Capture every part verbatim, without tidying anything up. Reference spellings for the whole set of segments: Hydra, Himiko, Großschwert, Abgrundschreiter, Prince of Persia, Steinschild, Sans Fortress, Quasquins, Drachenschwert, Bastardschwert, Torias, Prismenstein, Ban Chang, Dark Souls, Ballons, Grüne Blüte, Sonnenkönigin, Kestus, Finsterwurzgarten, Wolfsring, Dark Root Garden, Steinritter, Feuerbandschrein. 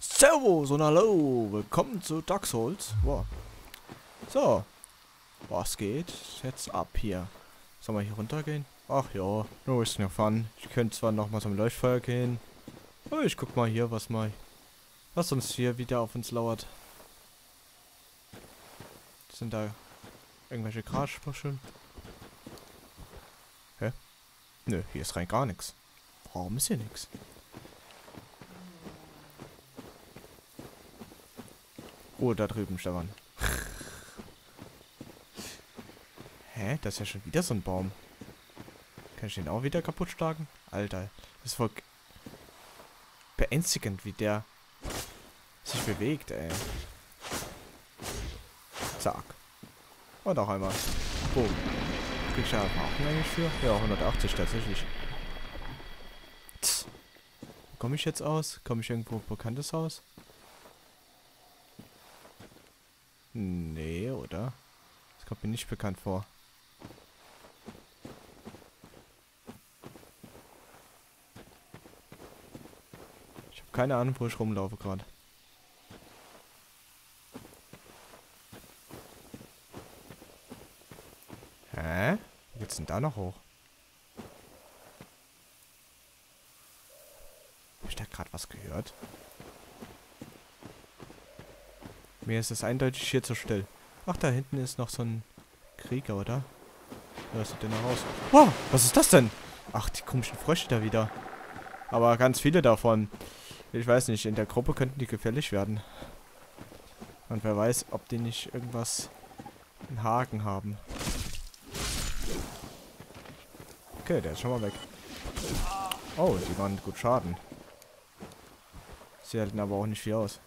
Servus und hallo, willkommen zu Dark Souls. Wow. So, was geht jetzt ab hier? Soll man hier runtergehen? Ach ja, nur ist ja fun. Ich könnte zwar nochmal zum Leuchtfeuer gehen, aber ich guck mal hier, was mal, was uns hier wieder auf uns lauert. Sind da irgendwelche Grasbüscheln? Hä? Nö, hier ist rein gar nichts. Warum ist hier nichts? Oh, da drüben, Stefan. Hä? Das ist ja schon wieder so ein Baum. Kann ich den auch wieder kaputt schlagen? Alter, das ist voll beängstigend, wie der sich bewegt, ey. Zack. Und noch einmal. Boom. Krieg ich da Marken eigentlich für? Ja, hundertachtzig tatsächlich. Wo komme ich jetzt aus? Komme ich irgendwo bekanntes Haus? Nee, oder? Das kommt mir nicht bekannt vor. Ich habe keine Ahnung, wo ich rumlaufe gerade. Hä? Wie geht's denn da noch hoch? Hab ich da gerade was gehört? Mir ist es eindeutig hier zu still. Ach, da hinten ist noch so ein Krieger, oder? Ja, was sieht denn da raus? Wow, was ist das denn? Ach, die komischen Frösche da wieder. Aber ganz viele davon. Ich weiß nicht, in der Gruppe könnten die gefährlich werden. Und wer weiß, ob die nicht irgendwas einen Haken haben. Okay, der ist schon mal weg. Oh, die waren gut Schaden. Sie halten aber auch nicht viel aus.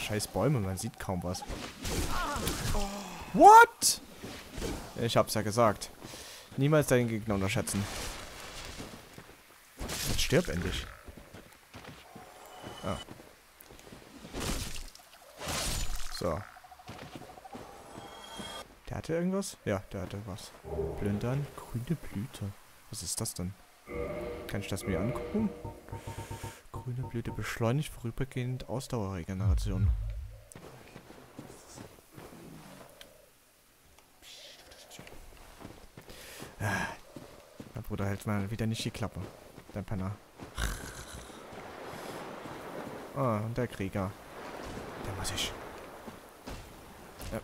Scheiß Bäume, man sieht kaum was. What? Ich hab's ja gesagt. Niemals deinen Gegner unterschätzen. Jetzt stirb endlich. Ah. So. Der hatte irgendwas? Ja, der hatte was. Plündern, grüne Blüte. Was ist das denn? Kann ich das mir angucken? Grüne Blüte beschleunigt vorübergehend Ausdauerregeneration. Ah, mein Bruder hält mal wieder nicht die Klappe. Der Penner. Ah, und der Krieger. Da muss ich. Ja.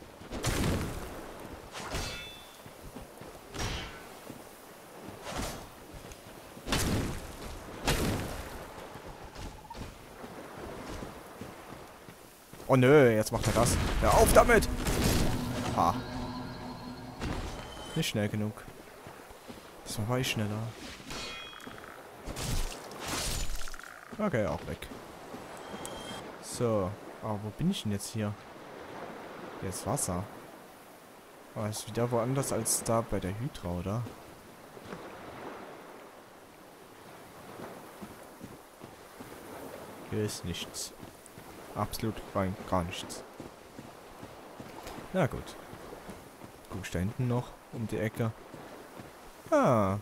Oh nö, jetzt macht er das. Hör auf damit! Ha. Nicht schnell genug. Das war ich schneller. Okay, auch weg. So. Aber wo bin ich denn jetzt hier? Hier ist Wasser. Aber ist wieder woanders als da bei der Hydra, oder? Hier ist nichts. Absolut rein gar nichts. Na gut. Guck ich da hinten noch um die Ecke. Ah.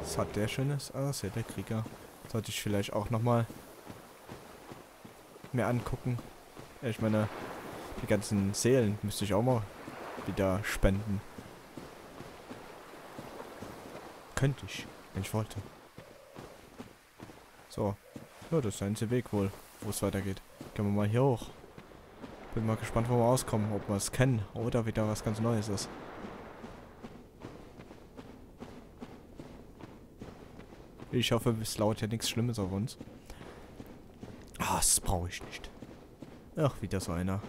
Was hat der Schönes? Ah, das ist ja der Krieger. Sollte ich vielleicht auch nochmal mir angucken. Ich meine, die ganzen Seelen müsste ich auch mal wieder spenden. Könnte ich, wenn ich wollte. So. Ja, das ist der einzige Weg wohl, wo es weitergeht. Gehen wir mal hier hoch. Bin mal gespannt, wo wir rauskommen, ob wir es kennen oder wieder was ganz Neues ist. Ich hoffe, es lautet ja nichts Schlimmes auf uns. Ah, das brauche ich nicht. Ach, wieder so einer.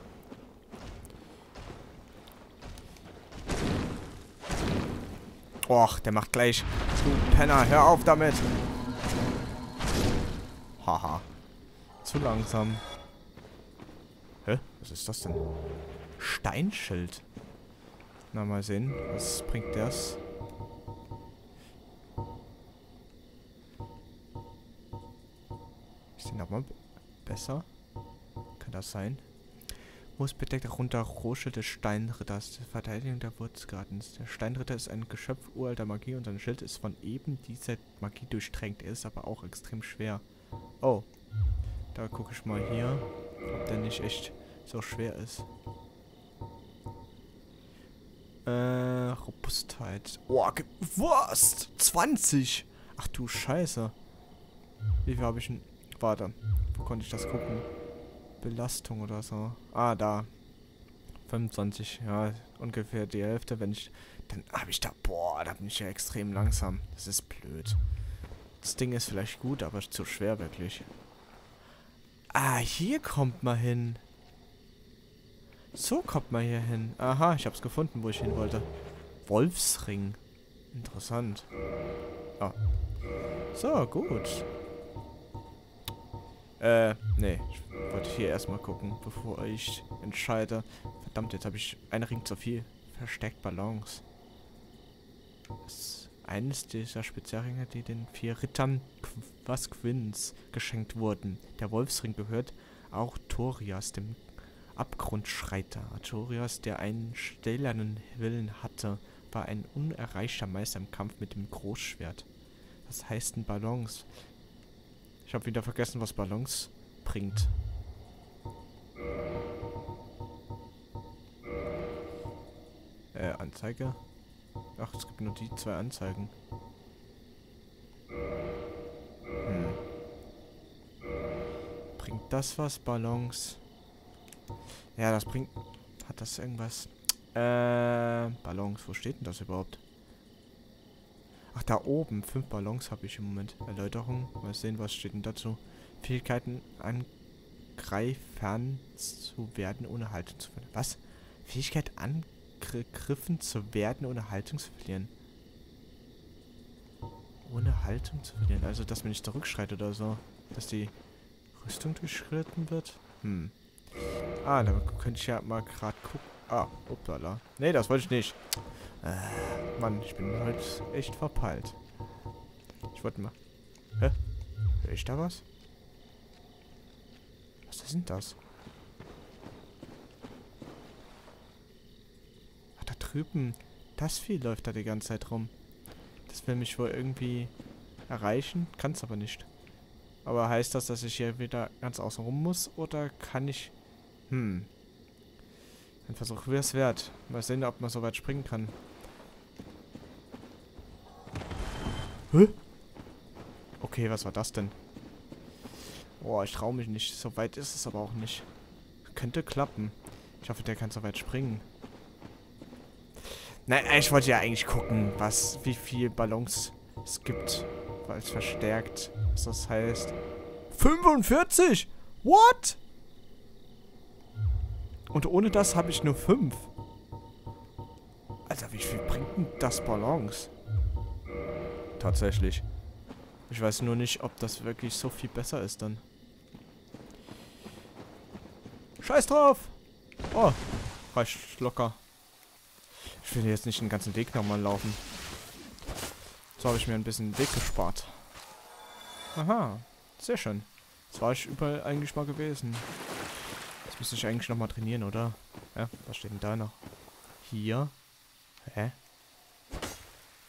Och, der macht gleich. Du Penner, hör auf damit! Haha. Zu langsam. Hä? Was ist das denn? Steinschild. Na, mal sehen. Was bringt das? Ist der nochmal besser? Kann das sein? Moosbedeckter runder Rohschild des Steinritters, der Verteidigung der Wurzgartens. Der Steinritter ist ein Geschöpf uralter Magie und sein Schild ist von eben dieser Magie durchtränkt. Er ist aber auch extrem schwer. Oh, da gucke ich mal hier, ob der nicht echt so schwer ist. Äh, Robustheit. Oh, was? zwanzig! Ach du Scheiße. Wie viel habe ich denn? Warte, wo konnte ich das gucken? Belastung oder so. Ah, da. fünfundzwanzig, ja, ungefähr die Hälfte, wenn ich... Dann habe ich da... Boah, da bin ich ja extrem langsam. Das ist blöd. Das Ding ist vielleicht gut, aber zu schwer wirklich. Ah, hier kommt man hin. So kommt man hier hin. Aha, ich habe es gefunden, wo ich hin wollte. Wolfsring. Interessant. Ah. So, gut. Äh, nee. Ich wollte hier erstmal gucken, bevor ich entscheide. Verdammt, jetzt habe ich einen Ring zu viel. Verstärkt Ballons. Das ist eines dieser Spezialringe, die den vier Rittern Quasquins geschenkt wurden. Der Wolfsring gehört auch Torias, dem Abgrundschreiter. Torias, der einen stählernen Willen hatte, war ein unerreichter Meister im Kampf mit dem Großschwert. Was heißt denn Ballons? Ich habe wieder vergessen, was Ballons bringt. Äh, Anzeige? Ach, es gibt nur die zwei Anzeigen. Hm. Bringt das was, Ballons? Ja, das bringt... Hat das irgendwas? Äh, Ballons, wo steht denn das überhaupt? Ach, da oben. Fünf Ballons habe ich im Moment. Erläuterung. Mal sehen, was steht denn dazu. Fähigkeiten angreifern zu werden, ohne Haltung zu verlieren. Was? Fähigkeit angegriffen zu werden, ohne Haltung zu verlieren. Ohne Haltung zu verlieren. Also, dass man nicht zurückschreit oder so. Dass die Rüstung durchschritten wird. Hm. Ah, da könnte ich ja mal gerade gucken. Ah, upsala. Nee, das wollte ich nicht. Äh, Mann, ich bin heute echt verpeilt. Ich wollte mal... Hä? Hör ich da was? Was ist denn das? Ach, da drüben. Das Vieh läuft da die ganze Zeit rum. Das will mich wohl irgendwie erreichen. Kann es aber nicht. Aber heißt das, dass ich hier wieder ganz außen rum muss? Oder kann ich... Hm... Ein Versuch wäre es wert. Mal sehen, ob man so weit springen kann. Hä? Okay, was war das denn? Boah, ich traue mich nicht. So weit ist es aber auch nicht. Könnte klappen. Ich hoffe, der kann so weit springen. Nein, ich wollte ja eigentlich gucken, was, wie viel Ballons es gibt. Weil es verstärkt. Was das heißt. fünfundvierzig! What? Und ohne das habe ich nur fünf. Alter, wie viel bringt denn das Ballons? Tatsächlich. Ich weiß nur nicht, ob das wirklich so viel besser ist dann. Scheiß drauf! Oh, reicht locker. Ich will jetzt nicht den ganzen Weg nochmal laufen. So habe ich mir ein bisschen Weg gespart. Aha, sehr schön. Jetzt war ich überall eigentlich mal gewesen. Müsste ich eigentlich nochmal trainieren, oder? Ja, was steht denn da noch? Hier? Hä?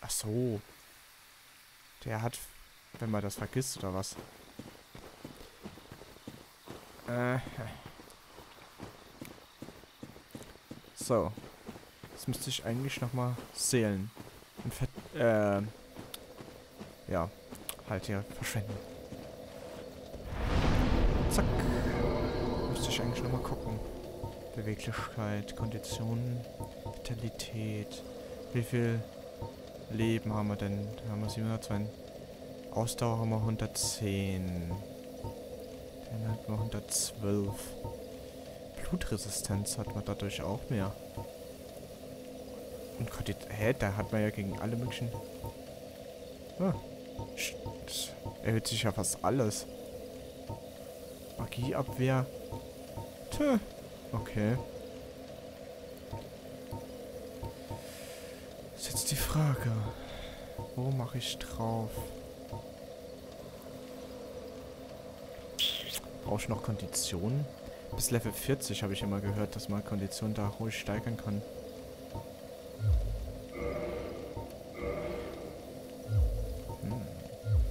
Ach so. Der hat... Wenn man das vergisst, oder was? Äh. So. Jetzt müsste ich eigentlich nochmal zählen. Und ver... Äh. Ja. Halt hier. Verschwenden. Zack. Eigentlich nochmal gucken. Beweglichkeit, Kondition, Vitalität. Wie viel Leben haben wir denn? Da haben wir siebenhundertzwei. Ausdauer haben wir hundertzehn. Dann hatten wir hundertzwölf. Blutresistenz hat man dadurch auch mehr. Und Kondition. Hä? Da hat man ja gegen alle möglichen. Ah. Das erhöht sich ja fast alles. Magieabwehr. Tö. Okay. Das ist jetzt die Frage. Wo mache ich drauf? Brauche ich noch Konditionen? Bis Level vierzig habe ich immer gehört, dass man Kondition da ruhig steigern kann. Hm.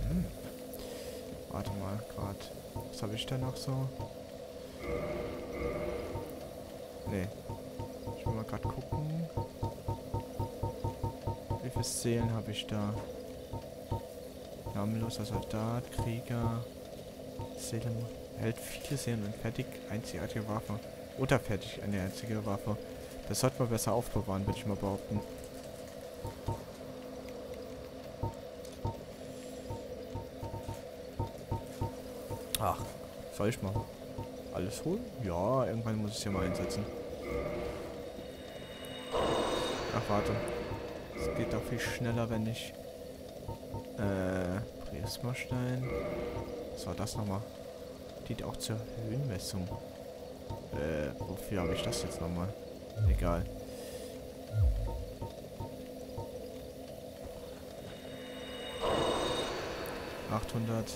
Hm. Warte mal, gerade. Was habe ich denn noch so? Nee. Ich will mal gerade gucken. Wie viele Seelen habe ich da? Namenloser Soldat, Krieger, Seelen. Hält viele Seelen und fertig einzigartige Waffe. Oder fertig eine einzige Waffe. Das sollte man besser aufbewahren, würde ich mal behaupten. Ach, soll ich mal alles holen? Ja, irgendwann muss ich es ja mal einsetzen. Ach, warte. Es geht doch viel schneller, wenn ich... Äh, Prismenstein. Was war das nochmal? Dient auch zur Höhenmessung. Äh, wofür habe ich das jetzt nochmal? Egal. achthundert.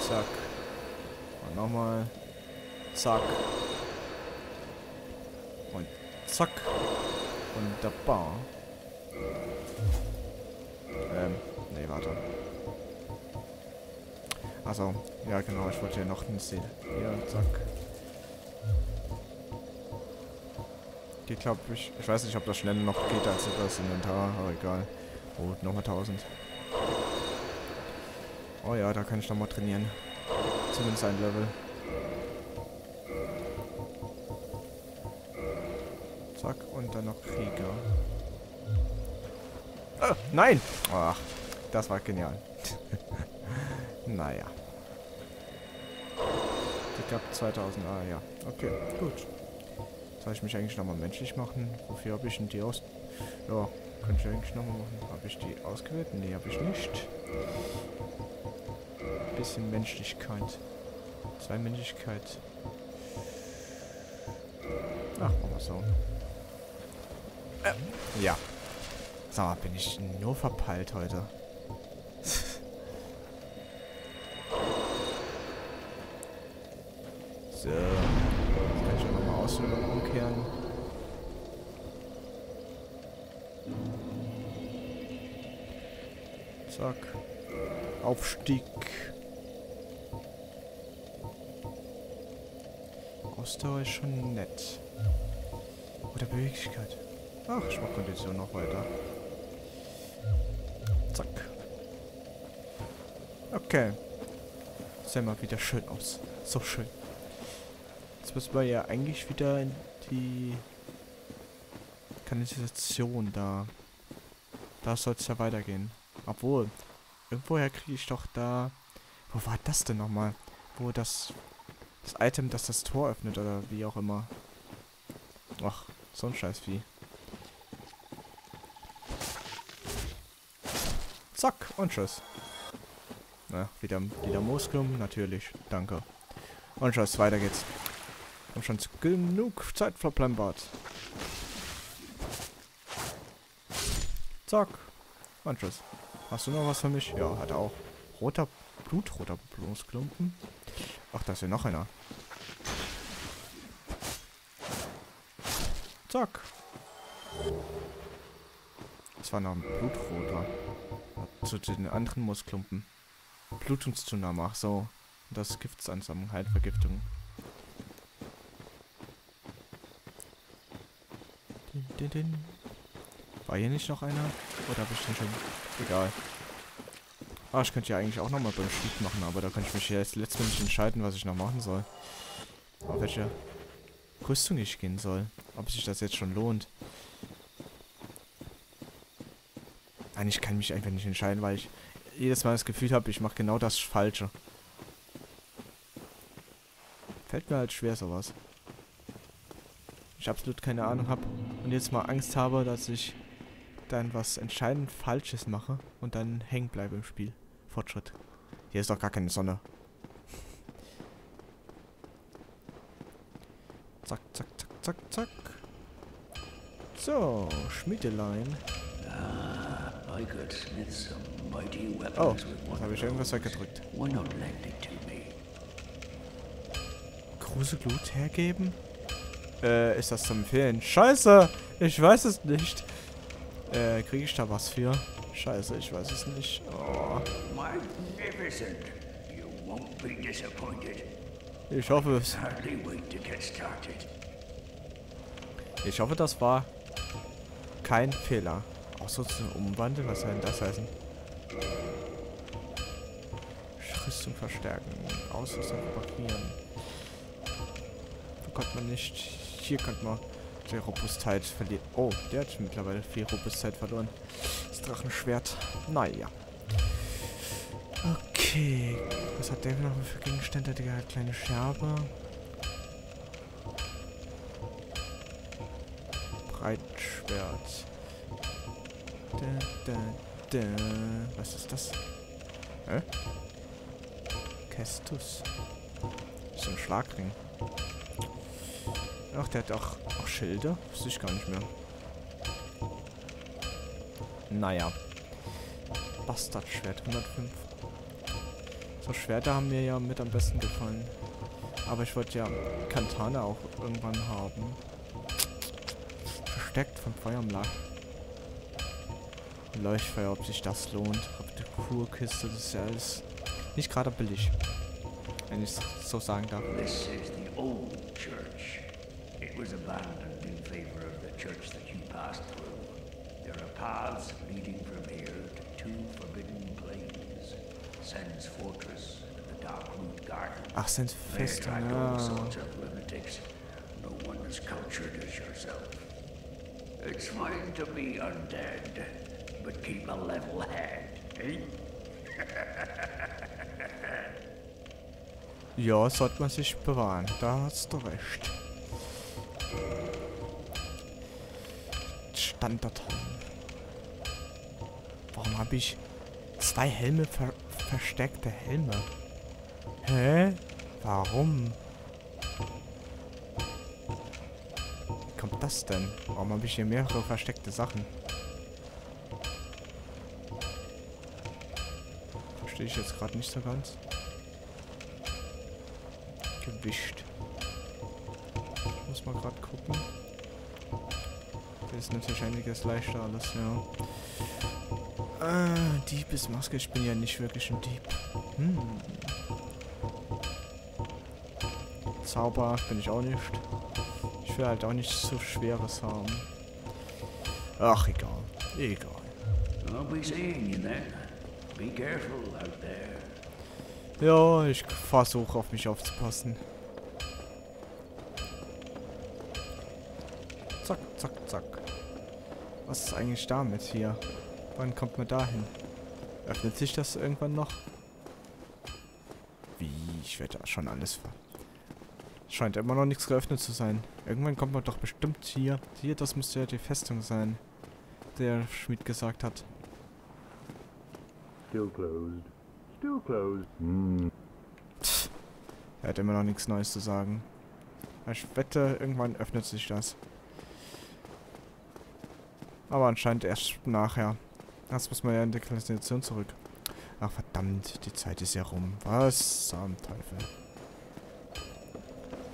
Zack. Und nochmal. Zack. Und zack. Wunderbar. Ähm, nee, warte. Achso, ja genau, ich wollte ja noch eine Seele. Ja, zack. Geht, glaube ich. Ich weiß nicht, ob das schneller noch geht als das Inventar, aber egal. Oh, nochmal tausend. Oh ja, da kann ich nochmal trainieren. Zumindest ein Level. Zack, und dann noch Krieger. Ah, nein! Ach, das war genial. Naja. Ich habe zweitausend. Ah ja. Okay, gut. Soll ich mich eigentlich nochmal menschlich machen? Wofür habe ich denn die aus... Ja, könnte ich eigentlich nochmal machen. Habe ich die ausgewählt? Nee, habe ich nicht. Bisschen Menschlichkeit. Zwei Menschlichkeit. Ach, machen wir so. Äh, ja. Sag mal, bin ich nur verpeilt heute. So, jetzt kann ich auch nochmal auswählen und umkehren. Zack. Aufstieg. Ausdauer ist schon nett. Oder Beweglichkeit. Ach, ich mach Kondition noch weiter. Zack. Okay. Sieht mal wieder schön aus. So schön. Jetzt müssen wir ja eigentlich wieder in die Kanalisation da. Da soll es ja weitergehen. Obwohl, irgendwoher kriege ich doch da... Wo war das denn nochmal? Wo das... Das Item, das das Tor öffnet oder wie auch immer. Ach, so ein Scheißvieh. Zack, und tschüss. Na, wieder, wieder Moosklumpen, natürlich. Danke. Und tschüss, weiter geht's. Haben schon genug Zeit verplempert. Zack. Und tschüss. Hast du noch was für mich? Ja, hat er auch. Roter, blutroter Blumenklumpen. Ach, da ist ja noch einer. Zack. Das war noch ein blutroter. Zu den anderen Moosklumpen. Blutungszunahme, ach so. Das Giftsansammlung, halt Vergiftung. War hier nicht noch einer? Oder habe ich den schon? Egal. Ah, ich könnte ja eigentlich auch nochmal beim Schmied machen, aber da könnte ich mich ja jetzt letztendlich entscheiden, was ich noch machen soll. Auf welche Rüstung ich gehen soll. Ob sich das jetzt schon lohnt. Nein, ich kann mich einfach nicht entscheiden, weil ich jedes Mal das Gefühl habe, ich mache genau das Falsche. Fällt mir halt schwer sowas. Ich absolut keine Ahnung habe und jetzt mal Angst habe, dass ich dann was entscheidend Falsches mache und dann hängen bleibe im Spiel. Fortschritt. Hier ist doch gar keine Sonne. Zack, zack, zack, zack, zack. So, Schmiedelein. Oh, da habe ich irgendwas weggedrückt. große Glut hergeben? Äh, ist das zu empfehlen? Scheiße! Ich weiß es nicht. Äh, kriege ich da was für? Scheiße, ich weiß es nicht. Oh. Ich hoffe es. Ich hoffe, das war kein Fehler. Auch so zu umwandeln, was soll denn das heißen? Rüstung verstärken, Ausrüstung reparieren. Da kommt man nicht. Hier könnte man die Robustheit verlieren. Oh, der hat mittlerweile viel Robustheit verloren. Das Drachenschwert. Naja. Okay. Was hat der noch für Gegenstände? Der hat kleine Scherbe. Breitschwert. Da, da, da. Was ist das? Hä? Äh? Kestus. So ein Schlagring. Ach, der hat auch, auch Schilder. Wusste ich gar nicht mehr. Naja. Bastardschwert hundertfünf. So Schwerter haben mir ja mit am besten gefallen. Aber ich wollte ja Kantane auch irgendwann haben. Versteckt vom Feuer im Lager. Leuchtfeuer, ob sich das lohnt. Reparaturkiste, das ist ja alles nicht gerade billig, wenn ich es so sagen darf. This is the old church. It was abandoned in favor of the church that you passed through. There are paths leading from here to two forbidden plains, Sans Fortress and the Dark Root Garden. Ach, Sans Fest, ja. No one as cultured as yourself. It's fine to be undead, but keep a level head, eh? Ja, sollte man sich bewahren. Da hast du recht. Standardhelm. Warum habe ich zwei Helme ver versteckte Helme? Hä? Warum? Wie kommt das denn? Warum habe ich hier mehrere versteckte Sachen? Verstehe ich jetzt gerade nicht so ganz. Gewicht. Ich muss mal gerade gucken. Das ist natürlich einiges leichter alles, ja. Ah, Dieb ist Maske. Ich bin ja nicht wirklich ein Dieb. Hm. Zauber bin ich auch nicht. Ich will halt auch nicht so Schweres haben. Ach, egal. Egal. Ja, ich versuche auf mich aufzupassen. Zack, zack, zack. Was ist eigentlich damit hier? Wann kommt man da hin? Öffnet sich das irgendwann noch? Wie? Ich werde da schon alles ver... Scheint immer noch nichts geöffnet zu sein. Irgendwann kommt man doch bestimmt hier. Hier, das müsste ja die Festung sein, der Schmied gesagt hat. Still closed. Hm. Pff, er hat immer noch nichts Neues zu sagen. Ich wette, irgendwann öffnet sich das. Aber anscheinend erst nachher. Das muss man ja in der Kanalisation zurück. Ach verdammt, die Zeit ist ja rum. Was am Teufel.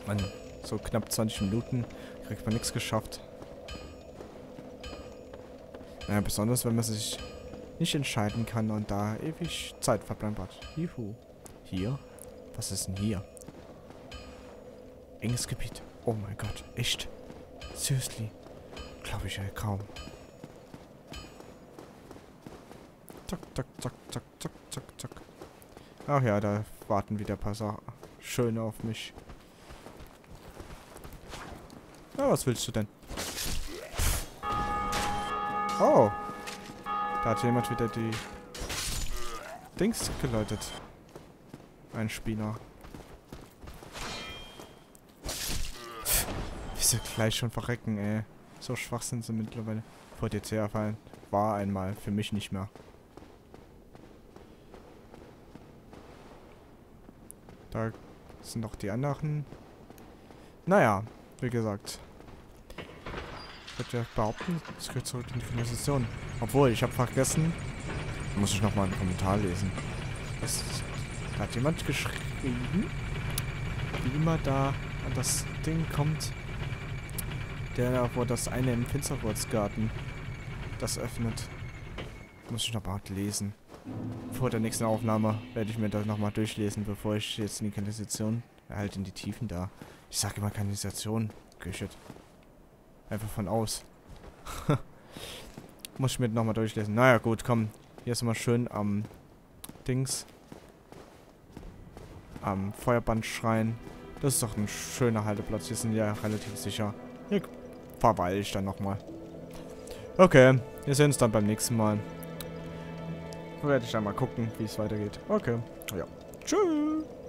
Mann, so knapp zwanzig Minuten kriegt man nichts geschafft. Naja, besonders wenn man sich nicht entscheiden kann und da ewig Zeit verplempert. Juhu. Hier? Was ist denn hier? Enges Gebiet. Oh mein Gott. Echt? Seriously? Glaube ich ja kaum. Zack, zack, zack, zack, zack, zack, zack. Ach ja, da warten wieder ein paar Sachen. Schöne auf mich. Na, was willst du denn? Oh. Da hat jemand wieder die Dings geläutet. Ein Spieler. Pff, wie sie gleich schon verrecken, ey. So schwach sind sie mittlerweile. Vor D C erfallen. War einmal. Für mich nicht mehr. Da sind noch die anderen. Naja, wie gesagt. Ich würde ja behaupten, es geht zurück in die Kanalisation. Obwohl, ich habe vergessen. Muss ich nochmal einen Kommentar lesen. Das, da hat jemand geschrieben, wie man da an das Ding kommt, der, wo das eine im Finsterwurzgarten das öffnet. Muss ich noch mal lesen. Vor der nächsten Aufnahme werde ich mir das nochmal durchlesen, bevor ich jetzt in die Kanalisation, halt in die Tiefen da. Ich sage immer Kanalisation, Küche. Einfach von aus. Muss ich mir nochmal durchlesen. Naja, gut, komm. Hier ist mal schön am Dings. Am Feuerbandschrein. Das ist doch ein schöner Halteplatz. Hier sind ja relativ sicher. Hier verweile ich dann nochmal. Okay, wir sehen uns dann beim nächsten Mal. Werde ich dann mal gucken, wie es weitergeht. Okay, ja. Tschüss.